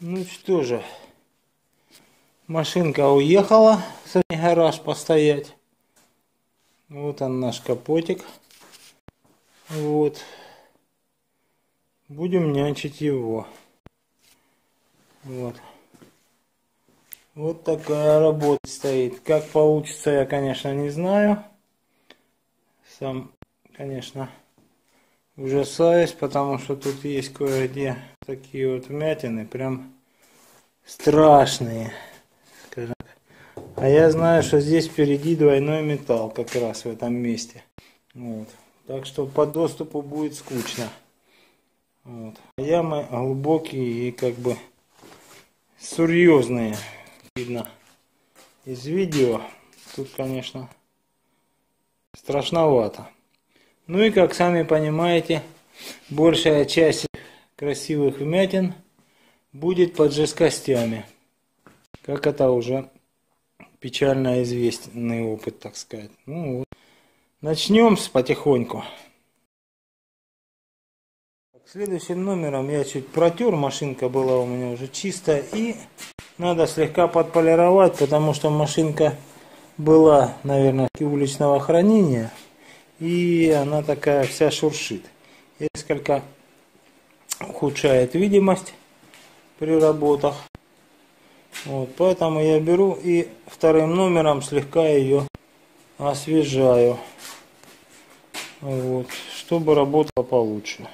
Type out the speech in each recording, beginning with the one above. Ну что же, машинка уехала в гараж постоять. Вот он, наш капотик. Вот. Будем нянчить его. Вот. Вот такая работа стоит. Как получится, я, конечно, не знаю. Сам, конечно, ужасаюсь, потому что тут есть кое-где такие вот вмятины, прям страшные, скажем так. А я знаю, что здесь впереди двойной металл как раз в этом месте. Вот. Так что по доступу будет скучно. Вот. Ямы глубокие и как бы серьезные. Видно из видео. Тут, конечно, страшновато. Ну и, как сами понимаете, большая часть красивых вмятин будет под жесткостями. Как это уже печально известный опыт, так сказать. Ну вот. Начнем потихоньку. Следующим номером я чуть протер. Машинка была у меня уже чистая. И надо слегка подполировать, потому что машинка была, наверное, уличного хранения. И она такая вся шуршит. Несколько ухудшает видимость при работах. Вот, поэтому я беру и вторым номером слегка ее освежаю. Вот, чтобы работала получше.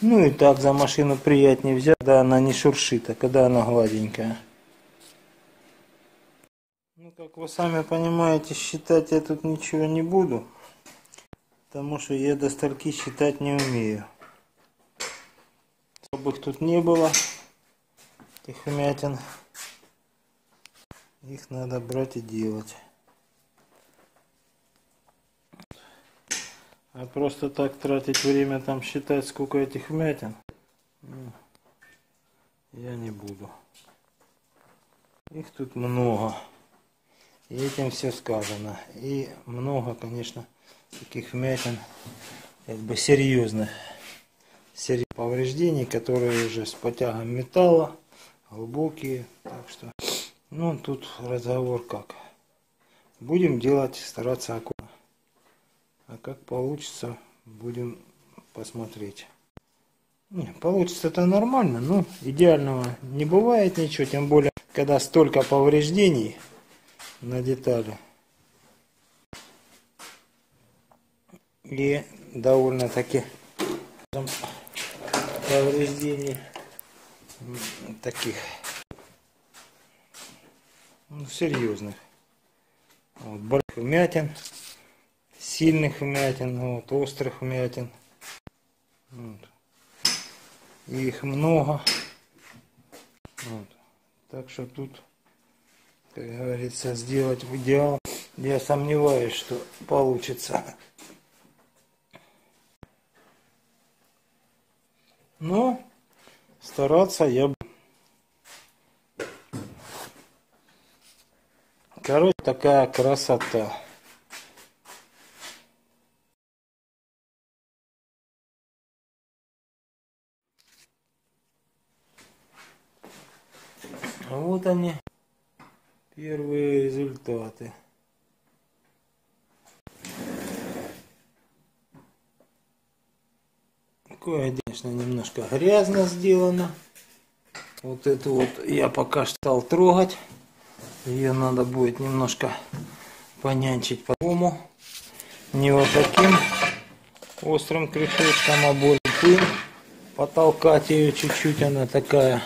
Ну и так за машину приятнее взять, когда она не шуршит, а когда она гладенькая. Ну, как вы сами понимаете, считать я тут ничего не буду, потому что я до стольки считать не умею. Чтобы их тут не было, этих вмятин, их надо брать и делать. А просто так тратить время там считать, сколько этих вмятин, я не буду. Их тут много. И этим все сказано. И много, конечно, таких вмятин, как бы серьезных повреждений, которые уже с потягом металла, глубокие. Так что, ну, тут разговор как. Будем делать, стараться аккуратно. А как получится, будем посмотреть. Не, получится-то нормально, но идеального не бывает ничего, тем более, когда столько повреждений на детали и довольно таки повреждений таких, ну, серьезных, вот, больших вмятин, сильных вмятин, вот, острых вмятин, вот. Их много, вот. Так что тут, как говорится, сделать в идеал, я сомневаюсь, что получится. Но стараться я буду. Короче, такая красота. Вот они. Первые результаты. Такое, конечно, немножко грязно сделано. Вот эту вот я пока стал трогать. Ее надо будет немножко понянчить по-другому. Не вот таким острым крючочком, а более тонким. Потолкать ее чуть-чуть, она такая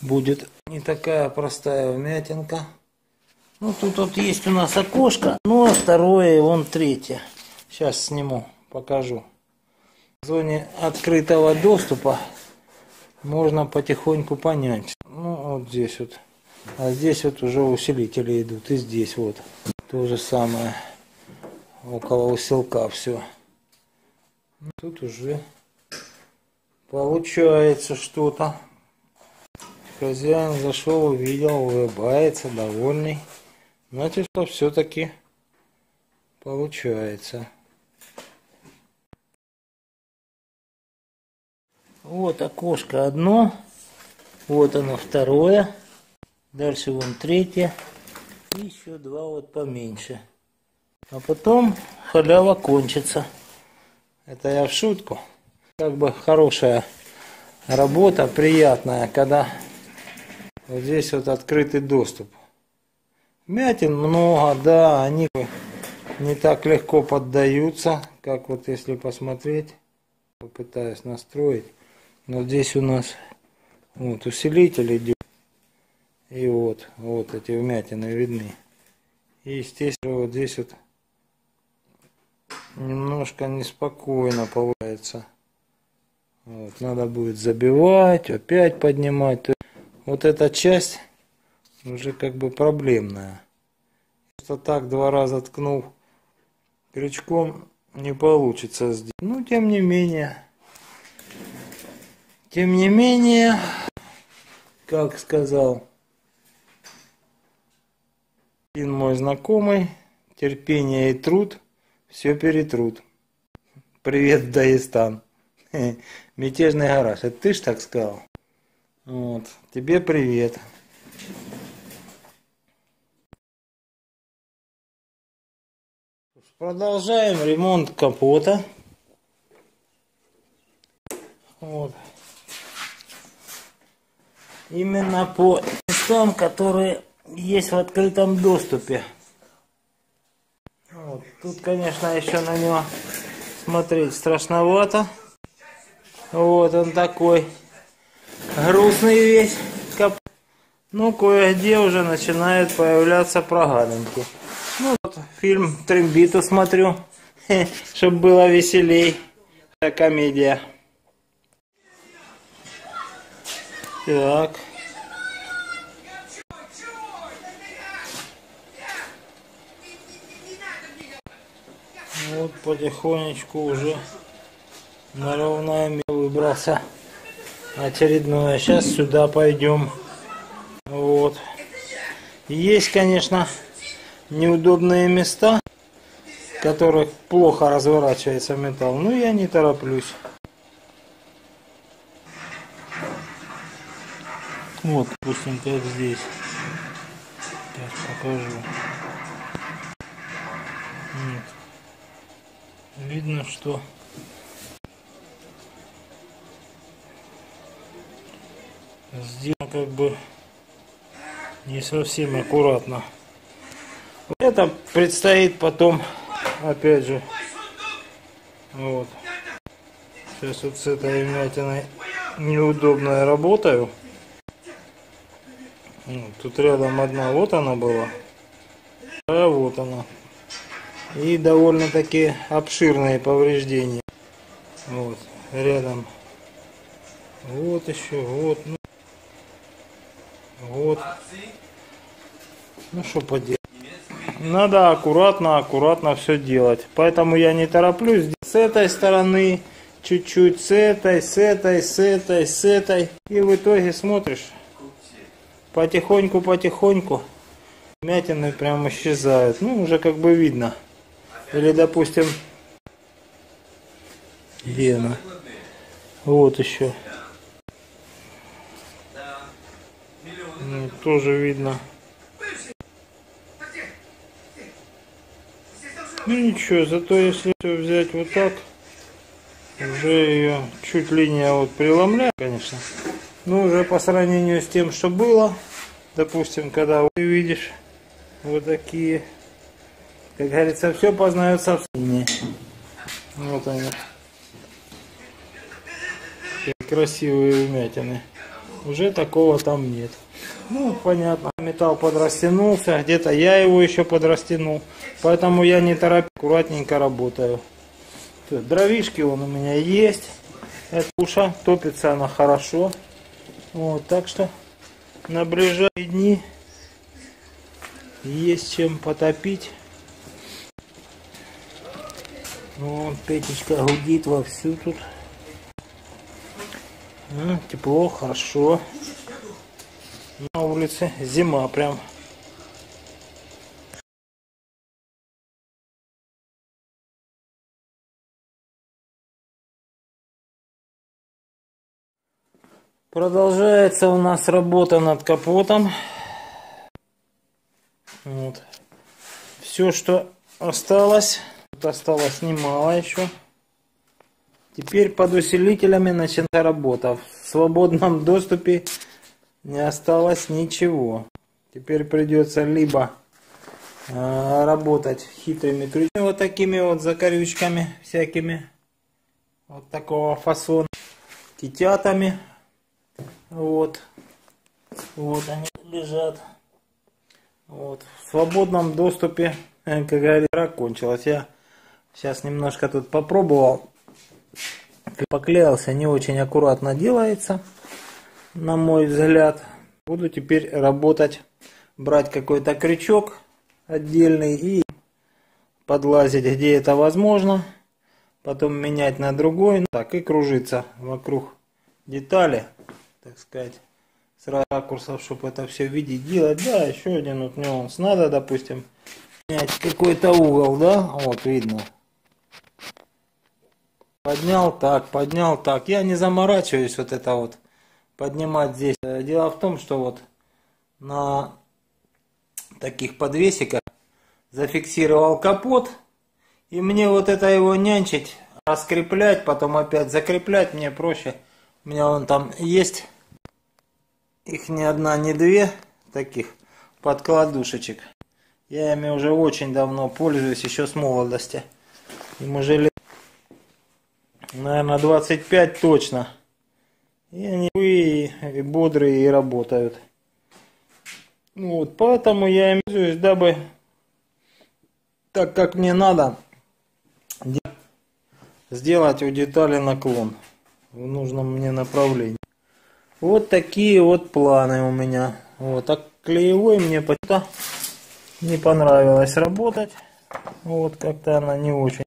будет. Не такая простая вмятинка. Ну, тут вот есть у нас окошко, но второе и вон третье. Сейчас сниму, покажу. В зоне открытого доступа можно потихоньку понять. Ну, вот здесь вот. А здесь вот уже усилители идут. И здесь вот то же самое. Около усилка все. Тут уже получается что-то. Хозяин зашел, увидел, улыбается, довольный. Значит, что все-таки получается. Вот окошко одно, Вот оно второе. Дальше вон третье. И еще два вот поменьше. А потом халява кончится. Это я в шутку. Как бы хорошая работа, приятная, когда вот здесь вот открытый доступ. Вмятин много, да, они не так легко поддаются, как вот если посмотреть, попытаюсь настроить. Но здесь у нас вот усилитель идет, и вот эти вмятины видны. И естественно вот здесь вот немножко неспокойно получается. Вот, надо будет забивать, опять поднимать. Вот эта часть уже как бы проблемная. Просто так два раза ткнул крючком, не получится сделать. Ну, тем не менее, как сказал один мой знакомый, терпение и труд все перетрут. Привет, Дагестан. Мятежный гараж. Это ты ж так сказал? Вот. Тебе привет. Продолжаем ремонт капота. Вот. Именно по местам, которые есть в открытом доступе. Вот. Тут, конечно, еще на него смотреть страшновато. Вот он такой грустный весь. Ну, кое-где уже начинают появляться прогалинки. Ну, вот фильм «Трембиту» смотрю, чтобы было веселей. Это комедия. Так. Вот потихонечку уже на ровное место выбрался очередное. Сейчас сюда пойдем. Вот. Есть, конечно, неудобные места, в которых плохо разворачивается металл. Но я не тороплюсь. Вот, допустим, как здесь. Сейчас покажу. Нет. Видно, что сделано как бы не совсем аккуратно. Это предстоит потом, опять же, вот. Сейчас вот с этой вмятиной неудобно я работаю. Тут рядом одна, вот она была, а вот она. И довольно-таки обширные повреждения. Вот, рядом. Вот еще, вот. Ну. Вот. Ну что поделать. Надо аккуратно все делать. Поэтому я не тороплюсь. С этой стороны, чуть-чуть, с этой. И в итоге смотришь, потихоньку вмятины прям исчезают. Ну, уже как бы видно. Или, допустим, где она? Вот еще. Ну, тоже видно. Ну ничего, зато если все взять вот так, уже ее чуть линия вот преломляет, конечно. Но уже по сравнению с тем, что было, допустим, когда ты видишь вот такие, как говорится, все познается в линии. Вот они. Красивые вмятины. Уже такого там нет. Ну, понятно, металл подрастянулся, где-то я его еще подрастянул, поэтому я не тороплюсь, аккуратненько работаю. Дровишки вон у меня есть, эта туша, топится она хорошо. Вот, так что на ближайшие дни есть чем потопить. Вон печечка гудит вовсю тут. Тепло, хорошо. На улице зима прям. Продолжается у нас работа над капотом. Вот. Все, что осталось. Тут осталось немало еще. Теперь под усилителями начинается работа. В свободном доступе не осталось ничего. Теперь придется либо работать хитрыми крючками, вот такими вот закорючками всякими. Вот такого фасона. Китятами. Вот они лежат. Вот. В свободном доступе, как говорится, кончилось. Я сейчас немножко тут попробовал. Поклеился, не очень аккуратно делается, на мой взгляд. Буду теперь работать, брать какой-то крючок отдельный и подлазить, где это возможно. Потом менять на другой. Так, и кружиться вокруг детали. Так сказать, с ракурсов, чтобы это все видеть, делать. Да, еще один вот нюанс. Надо, допустим, поднять какой-то угол, да, вот видно. Поднял так. Я не заморачиваюсь вот это вот поднимать здесь. Дело в том, что вот на таких подвесиках зафиксировал капот. И мне вот это его нянчить, раскреплять, потом опять закреплять мне проще. У меня вон там есть... Их ни одна, ни две таких подкладушечек. Я ими уже очень давно пользуюсь, еще с молодости. Им уже лет, наверное, 25 точно. И они и бодрые, и работают. Вот, поэтому я им пользуюсь, дабы, так как мне надо, сделать у детали наклон в нужном мне направлении. Вот такие вот планы у меня. Вот, а клеевой мне почему-то не понравилось работать. Вот, как-то она не очень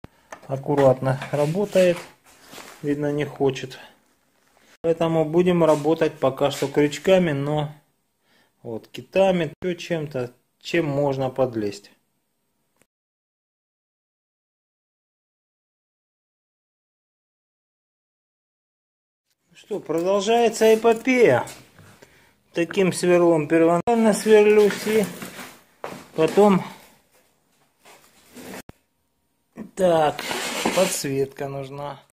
аккуратно работает. Видно, не хочет. Поэтому будем работать пока что крючками, но вот китами, чем-то, чем можно подлезть. Что, продолжается эпопея. Таким сверлом первоначально сверлюсь и потом... Так, подсветка нужна.